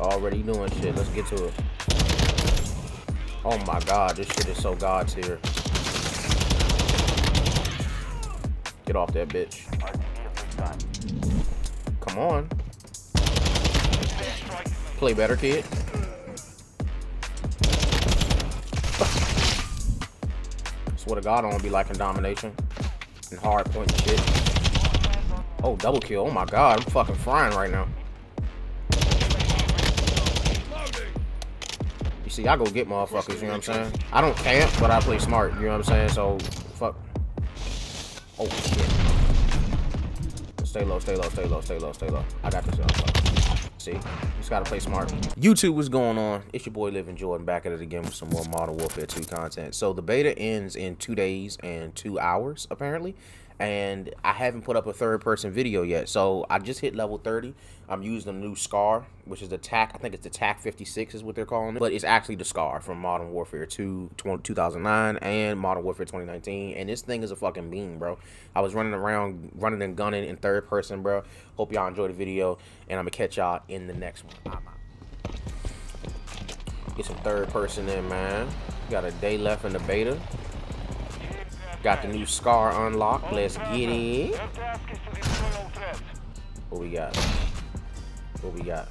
Already doing shit. Let's get to it. Oh my god, this shit is so god tier. Get off that bitch. Come on. Play better, kid. Swear to god, I don't be liking domination and hard point and shit. Oh, double kill. Oh my god, I'm fucking frying right now. You see, I go get motherfuckers, you know what I'm saying? I don't camp, but I play smart, you know what I'm saying? So, fuck. Oh, shit. Stay low, stay low, stay low, stay low, stay low. I got this, y'all. See? Just gotta play smart. YouTube, what's going on? It's your boy Livin Jordan back at it again with some more Modern Warfare 2 content. So, the beta ends in 2 days and 2 hours, apparently. And I haven't put up a third-person video yet, so I just hit level 30. I'm using the new SCAR, which is the Tac. I think it's the Tac 56 is what they're calling it, but it's actually the SCAR from Modern Warfare 2, 2009 and Modern Warfare 2019. And this thing is a fucking beam, bro. I was running around, running and gunning in third person, bro. Hope y'all enjoyed the video, and I'm gonna catch y'all in the next one. I'm out. Get some third person in, man. Got a day left in the beta. Got the new SCAR unlocked. Let's get it. What we got? What we got?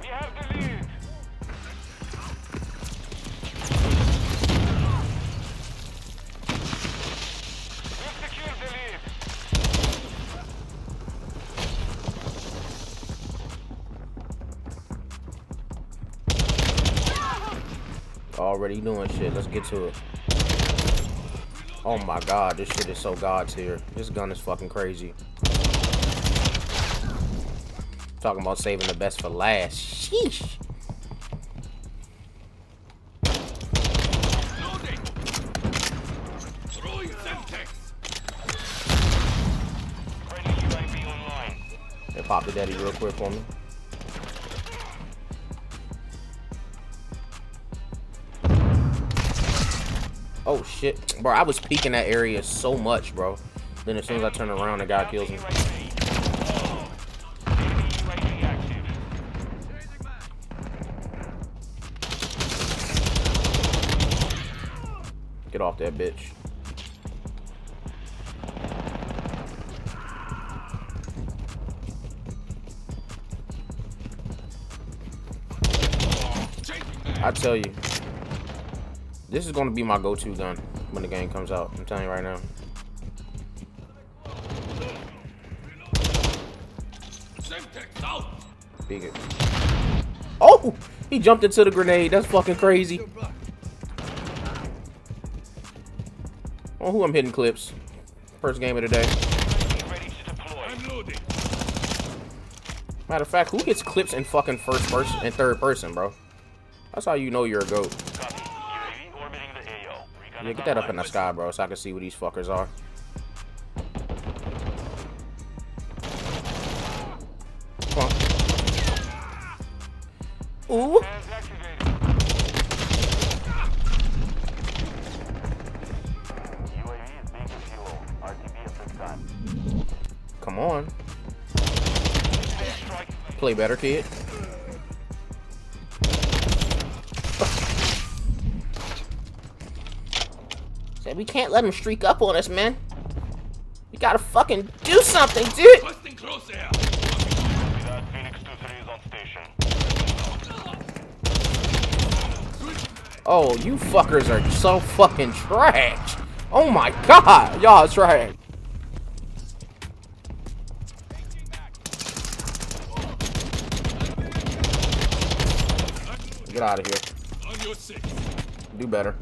We have the lead. We've secured the lead. Already doing shit. Let's get to it. Oh my god, this shit is so god tier. This gun is fucking crazy. Talking about saving the best for last. Sheesh. They pop the daddy real quick for me. Oh shit, bro, I was peeking that area so much, bro. Then as soon as I turn around, the guy kills me. Get off that bitch. I tell you. This is going to be my go-to gun when the game comes out. I'm telling you right now. Big. Oh! He jumped into the grenade. That's fucking crazy. Oh, who I'm hitting clips. First game of the day. Matter of fact, who gets clips in fucking first person and third person, bro? That's how you know you're a goat. Yeah, get that up in the sky, bro, so I can see where these fuckers are. Come on. Ooh. Come on. Play better, kid. We can't let him streak up on us, man. We gotta fucking do something, dude. Oh, you fuckers are so fucking trash. Oh my god, y'all trash. Get out of here. Do better.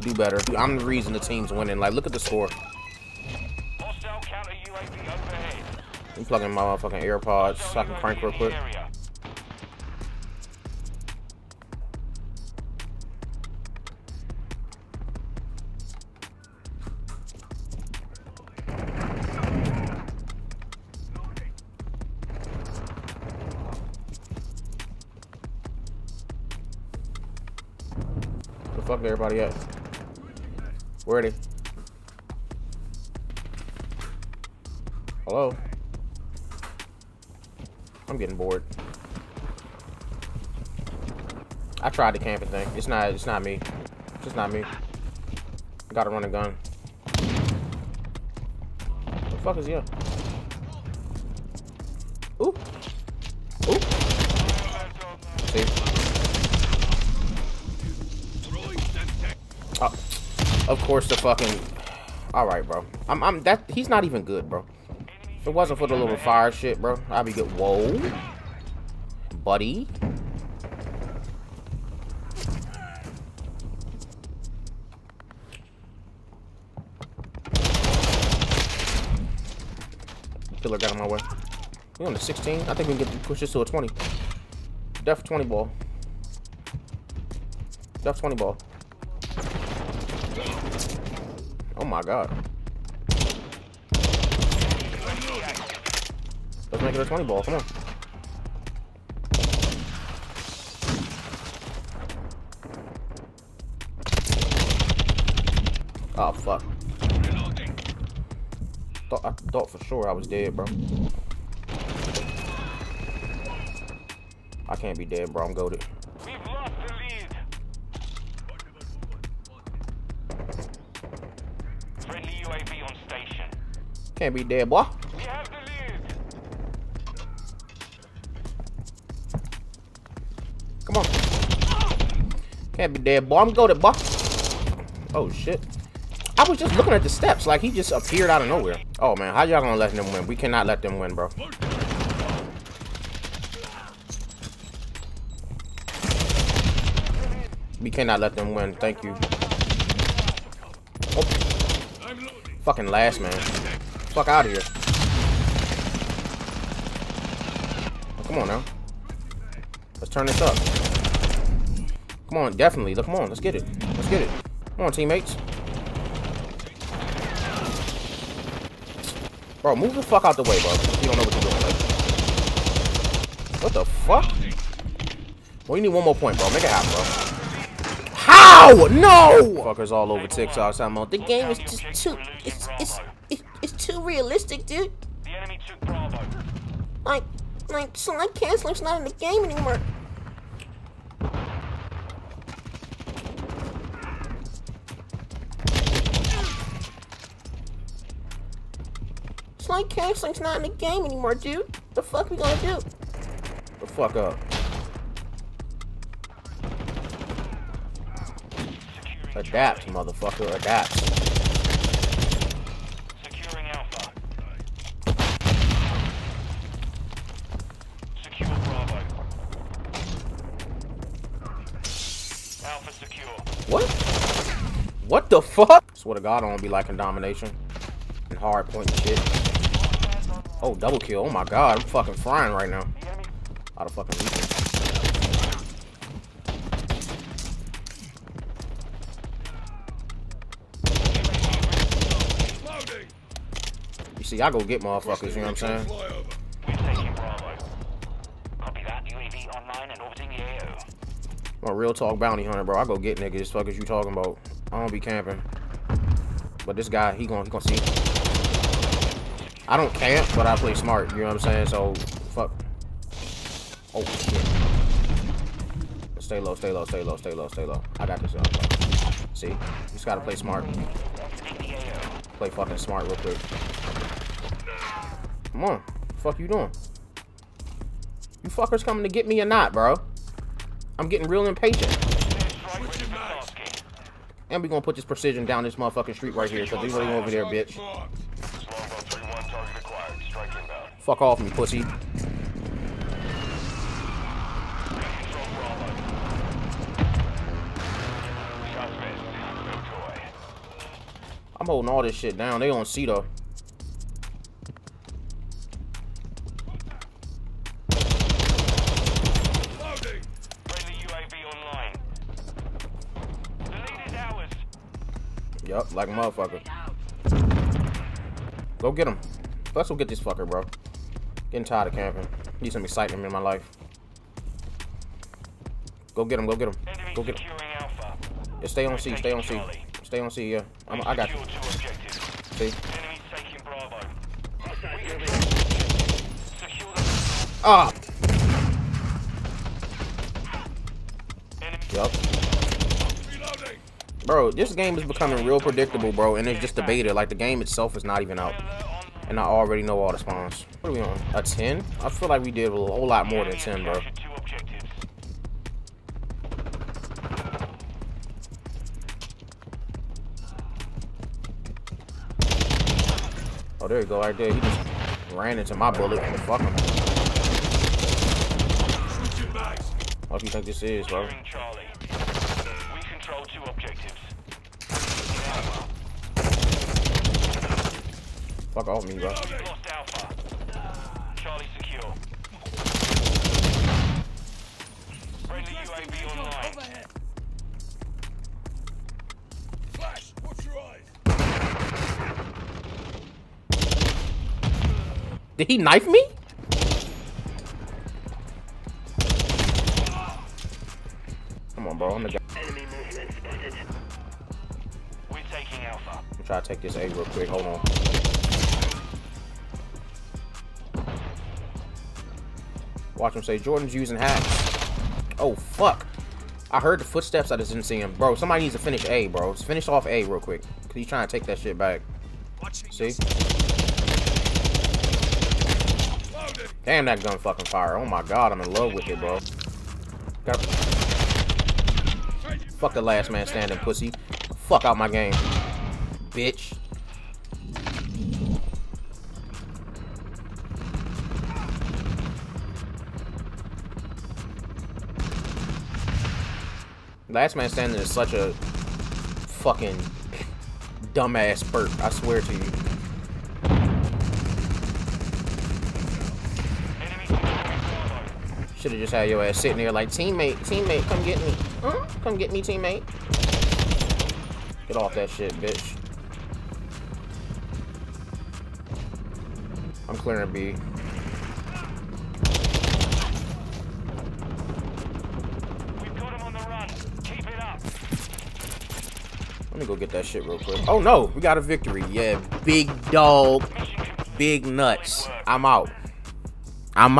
Do better. I'm the reason the team's winning. Like, look at the score. I'm plugging my motherfucking AirPods so I can crank real quick. fuck everybody up. Where are they? Hello? I'm getting bored. I tried the camping thing. It's not me. It's just not me. I gotta run a gun. What the fuck is he up? Ooh. Ooh. See? Oh. Of course the fucking... Alright, bro. That he's not even good, bro. If it wasn't for the little fire shit, bro, I'd be good. Whoa. Buddy. Killer got in my way. We on the 16. I think we can push this to a 20. Def 20 ball. Def 20 ball. Oh my god. Let's make it a 20 ball. Come on. Oh fuck. I thought for sure I was dead, bro. I can't be dead, bro. I'm goated. We've lost the lead. Friendly UAV on station. Can't be dead, boy. We have the lead. Come on. Oh. Can't be dead, boy. I'm goated, boy. Oh shit. I was just looking at the steps, like he just appeared out of nowhere. Oh man, how y'all gonna let them win? We cannot let them win, bro. We cannot let them win. Thank you. Oh. Fucking last man. Fuck out of here. Oh, come on now. Let's turn this up. Come on, definitely. Look, come on. Let's get it. Let's get it. Come on, teammates. Bro, move the fuck out the way, bro. You don't know what you're doing. Like. What the fuck? Well, you need one more point, bro. Make it happen, bro. How? No! Fuckers all over TikTok. The game is just too... It's too realistic, dude. Like canceling's not in the game anymore. Like canceling's not in the game anymore, dude. The fuck we gonna do? The fuck up. Adapt, motherfucker. Adapt. Securing Alpha. Secure Bravo. Alpha secure. What? What the fuck? Swear to God, I don't be liking domination and hard point and shit. Oh, double kill. Oh my god, I'm fucking frying right now. Out of fucking reason. You see, I go get motherfuckers, you know what I'm saying? I'm a real talk bounty hunter, bro. I go get niggas. Fuck is you talking about? I don't be camping. But this guy, he gonna see me. I don't camp, but I play smart, you know what I'm saying? So, fuck. Oh, shit. Stay low, stay low, stay low, stay low, stay low. I got this. See? You just gotta play smart. Play fucking smart real quick. Come on. The fuck you doing? You fuckers coming to get me or not, bro? I'm getting real impatient. And we gonna put this precision down this motherfucking street right here, so they really over there, bitch. Fuck off me, pussy. I'm holding all this shit down. They don't see though. Yup, like a motherfucker. Go get him. Let's go get this fucker, bro. Getting tired of camping. Need some excitement in my life. Go get him. Go get him. Go get him. Yeah, stay on C, stay on C. Stay on C, yeah. I got you. See? Ah! Yup. Bro, this game is becoming real predictable, bro, and it's just the beta. Like, the game itself is not even out. And I already know all the spawns. What are we on? A 10? I feel like we did a whole lot more than 10, bro. Oh, there you go, right there. He just ran into my bullet. And fuck him. What do you think this is, bro? Control two objectives. Fuck off me, bro. Lost Alpha. Charlie secure. Friendly UAV online. Flash, watch your eyes. Did he knife me? Come on, bro. I'm the guy. We're taking Alpha. I'm trying to take this A real quick. Hold on. Watch him say Jordan's using hacks. Oh fuck! I heard the footsteps. I just didn't see him, bro. Somebody needs to finish A, bro. Let's finish off A real quick. Cause he's trying to take that shit back. See? Damn, that gun fucking fire. Oh my god, I'm in love with it, bro. Fuck the last man standing, pussy. Fuck out my game, bitch. Last man standing is such a fucking dumbass burp, I swear to you. Should have just had your ass sitting there like, teammate, come get me. Huh? Come get me, teammate. Get off that shit, bitch. I'm clearing B. We've got him on the run. Keep it up. Let me go get that shit real quick. Oh no, we got a victory. Yeah, big dog, big nuts. I'm out. I'm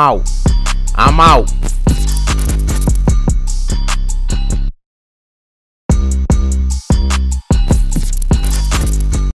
out.